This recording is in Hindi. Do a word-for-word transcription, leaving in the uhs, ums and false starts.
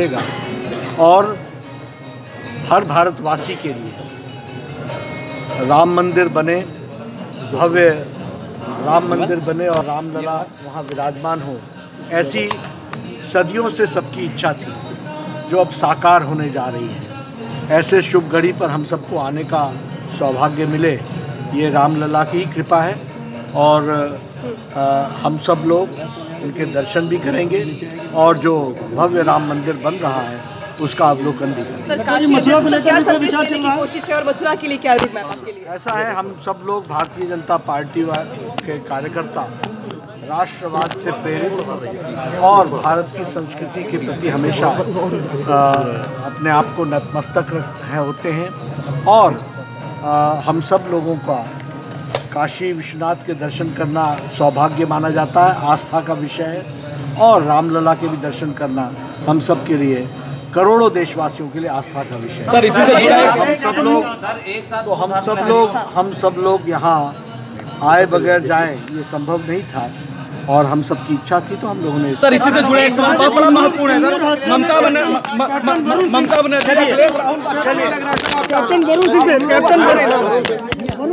निकलेगा और हर भारतवासी के लिए राम मंदिर बने, भव्य राम मंदिर बने और रामलला वहाँ विराजमान हो, ऐसी सदियों से सबकी इच्छा थी जो अब साकार होने जा रही है। ऐसे शुभ घड़ी पर हम सबको आने का सौभाग्य मिले, ये रामलला की कृपा है और आ, हम सब लोग उनके दर्शन भी करेंगे और जो भव्य राम मंदिर बन रहा है उसका अवलोकन भी करेंगे। ऐसा है, हम सब लोग भारतीय जनता पार्टी के कार्यकर्ता राष्ट्रवाद से प्रेरित और भारत की संस्कृति के प्रति हमेशा आ, अपने आप को नतमस्तक है होते हैं और आ, हम सब लोगों का काशी विश्वनाथ के दर्शन करना सौभाग्य माना जाता है, आस्था का विषय है और रामलला के भी दर्शन करना हम सब के लिए, करोड़ों देशवासियों के लिए आस्था का विषय है। सर, इसी से जुड़ा है हम सब लोग, तो हम सब लोग हम सब लोग यहाँ आए बगैर जाएं ये संभव नहीं था और हम सबकी इच्छा थी तो हम लोगों ने। सर, इसी से जुड़े एक सवाल बहुत बड़ा महत्वपूर्ण है sir, Mamata Banerjee Mamata Banerjee captain Varun Singh captain